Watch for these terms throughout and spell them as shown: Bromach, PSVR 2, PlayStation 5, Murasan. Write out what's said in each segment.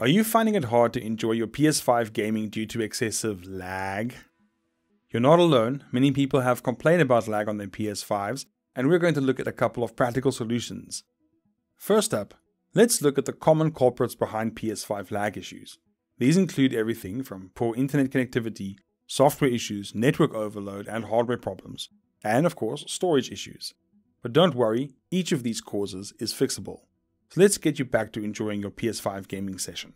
Are you finding it hard to enjoy your PS5 gaming due to excessive lag? You're not alone. Many people have complained about lag on their PS5s, and we're going to look at a couple of practical solutions. First up, let's look at the common culprits behind PS5 lag issues. These include everything from poor internet connectivity, software issues, network overload and hardware problems, and of course storage issues. But don't worry, each of these causes is fixable. So let's get you back to enjoying your PS5 gaming session.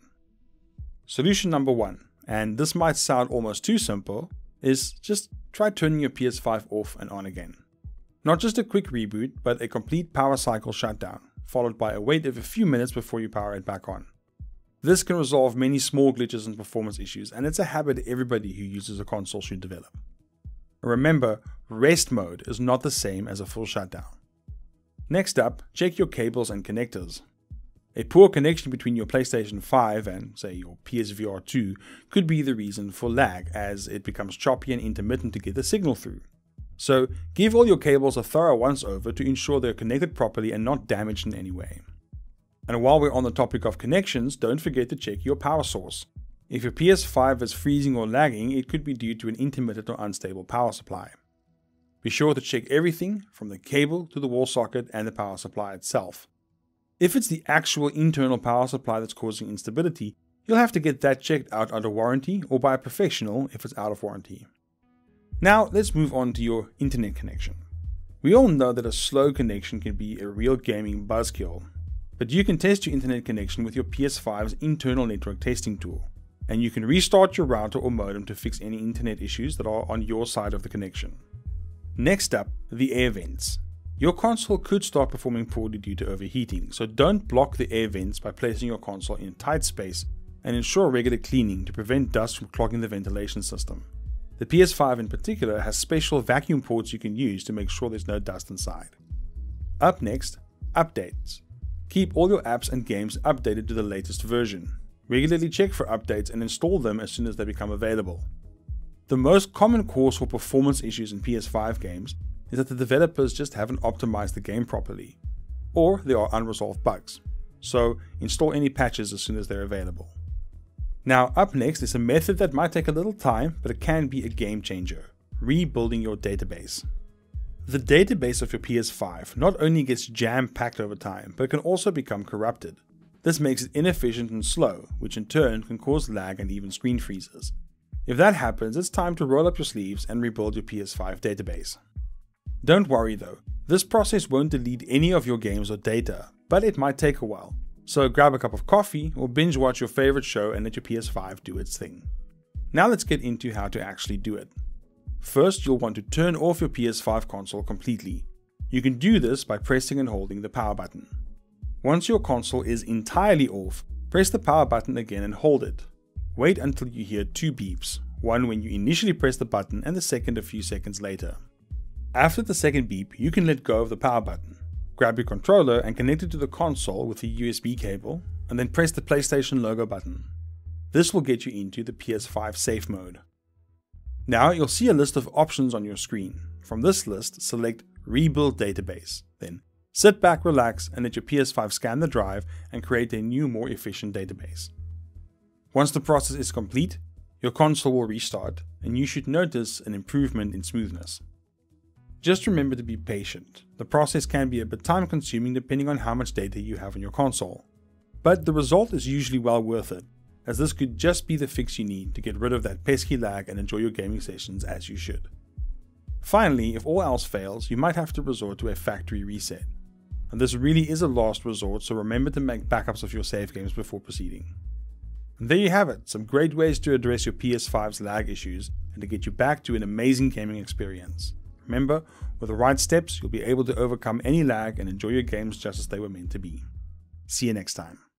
Solution number one, and this might sound almost too simple, is just try turning your PS5 off and on again. Not just a quick reboot, but a complete power cycle shutdown, followed by a wait of a few minutes before you power it back on. This can resolve many small glitches and performance issues, and it's a habit everybody who uses a console should develop. Remember, rest mode is not the same as a full shutdown. Next up, check your cables and connectors. A poor connection between your PlayStation 5 and, say, your PSVR 2 could be the reason for lag, as it becomes choppy and intermittent to get the signal through. So give all your cables a thorough once-over to ensure they're connected properly and not damaged in any way. And while we're on the topic of connections, don't forget to check your power source. If your PS5 is freezing or lagging, it could be due to an intermittent or unstable power supply. Be sure to check everything from the cable to the wall socket and the power supply itself. If it's the actual internal power supply that's causing instability, you'll have to get that checked out under warranty or by a professional if it's out of warranty. Now let's move on to your internet connection. We all know that a slow connection can be a real gaming buzzkill, but you can test your internet connection with your PS5's internal network testing tool, and you can restart your router or modem to fix any internet issues that are on your side of the connection. Next up, the air vents. Your console could start performing poorly due to overheating, so don't block the air vents by placing your console in a tight space and ensure regular cleaning to prevent dust from clogging the ventilation system. The PS5 in particular has special vacuum ports you can use to make sure there's no dust inside. Up next, updates. Keep all your apps and games updated to the latest version. Regularly check for updates and install them as soon as they become available. The most common cause for performance issues in PS5 games is that the developers just haven't optimized the game properly, or there are unresolved bugs, so install any patches as soon as they're available. Now up next is a method that might take a little time, but it can be a game changer: rebuilding your database. The database of your PS5 not only gets jam-packed over time, but can also become corrupted. This makes it inefficient and slow, which in turn can cause lag and even screen freezes. If that happens, it's time to roll up your sleeves and rebuild your PS5 database. Don't worry though, this process won't delete any of your games or data, but it might take a while. So grab a cup of coffee or binge watch your favorite show and let your PS5 do its thing. Now let's get into how to actually do it. First, you'll want to turn off your PS5 console completely. You can do this by pressing and holding the power button. Once your console is entirely off, press the power button again and hold it. Wait until you hear two beeps, one when you initially press the button and the second a few seconds later. After the second beep, you can let go of the power button. Grab your controller and connect it to the console with a USB cable, and then press the PlayStation logo button. This will get you into the PS5 safe mode. Now you'll see a list of options on your screen. From this list, select Rebuild Database. Then sit back, relax, and let your PS5 scan the drive and create a new, more efficient database. Once the process is complete, your console will restart, and you should notice an improvement in smoothness. Just remember to be patient. The process can be a bit time consuming depending on how much data you have on your console, but the result is usually well worth it, as this could just be the fix you need to get rid of that pesky lag and enjoy your gaming sessions as you should. Finally, if all else fails, you might have to resort to a factory reset, and this really is a last resort, so remember to make backups of your save games before proceeding. And there you have it, some great ways to address your PS5's lag issues and to get you back to an amazing gaming experience. Remember, with the right steps, you'll be able to overcome any lag and enjoy your games just as they were meant to be. See you next time.